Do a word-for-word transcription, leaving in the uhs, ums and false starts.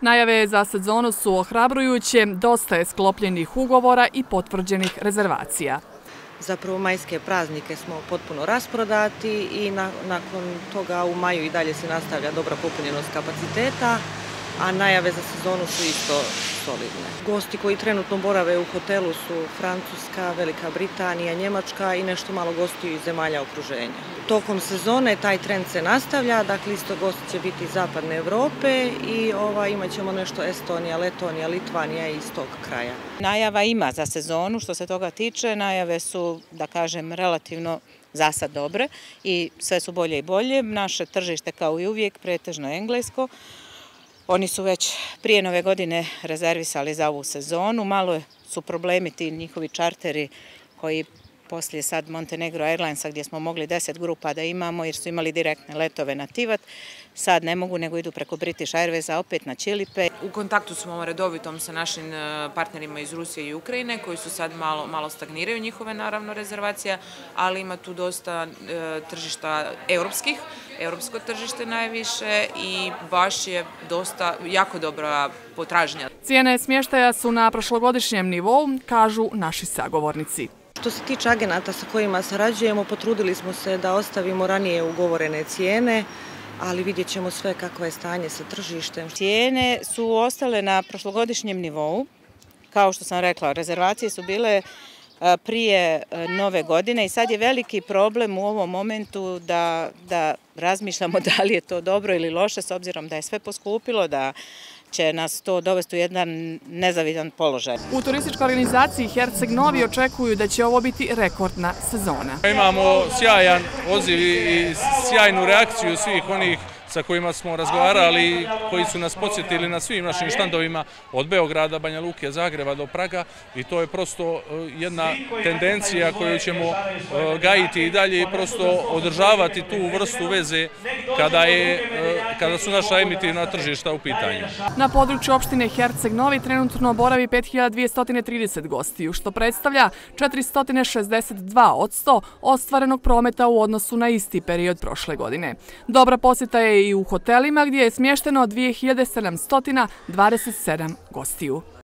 Najave za sezonu su ohrabrujuće, dosta je sklopljenih ugovora i potvrđenih rezervacija. Zapravo majske praznike smo potpuno rasprodati i nakon toga u maju i dalje se nastavlja dobra popunjenost kapaciteta, a najave za sezonu su isto solidne. Gosti koji trenutno borave u hotelu su Francuska, Velika Britanija, Njemačka i nešto malo gostiju iz zemalja okruženja. Tokom sezone taj trend se nastavlja, dakle isto gosti će biti iz Zapadne Evrope i ova, imat ćemo nešto Estonija, Letonija, Litvanija i iz tog kraja. Najava ima za sezonu, što se toga tiče, najave su, da kažem, relativno za sad dobre i sve su bolje i bolje. Naše tržište, kao i uvijek, pretežno englesko. Oni su već prije nove godine rezervisali za ovu sezonu. Malo su problemi ti njihovi čarteri koji poslije sad Montenegro Airlinesa, gdje smo mogli deset grupa da imamo jer su imali direktne letove na TIVAT, sad ne mogu nego idu preko British Airways opet na Čilipe. U kontaktu smo redovitom sa našim partnerima iz Rusije i Ukrajine koji su sad malo, malo stagniraju njihove naravno rezervacija, ali ima tu dosta e, tržišta europskih, europsko tržište najviše i baš je dosta, jako dobra potražnja. Cijene smještaja su na prošlogodišnjem nivou, kažu naši sagovornici. Što se tiče agenata sa kojima sarađujemo, potrudili smo se da ostavimo ranije ugovorene cijene, ali vidjet ćemo sve kakvo je stanje sa tržištem. Cijene su ostale na prošlogodišnjem nivou. Kao što sam rekla, rezervacije su bile prije nove godine i sad je veliki problem u ovom momentu da, da razmišljamo da li je to dobro ili loše, s obzirom da je sve poskupilo, da će nas to dovesti u jedan nezavidan položaj. U turističkoj organizaciji Herceg Novi očekuju da će ovo biti rekordna sezona. Imamo sjajan odziv i sjajnu reakciju svih onih sa kojima smo razgovarali i koji su nas podsjetili na svim našim štandovima od Beograda, Banja Luke, Zagreba do Praga i to je prosto jedna tendencija koju ćemo gajiti i dalje i prosto održavati tu vrstu veze kada, je, kada su naša emitivna tržišta u pitanju. Na području opštine Herceg Novi trenutno boravi pet hiljada dvjesto trideset gostiju, što predstavlja četiristo šezdeset dva posto ostvarenog prometa u odnosu na isti period prošle godine. Dobra posjeta je i u hotelima gdje je smješteno dvije hiljade sedamsto dvadeset sedam gostiju.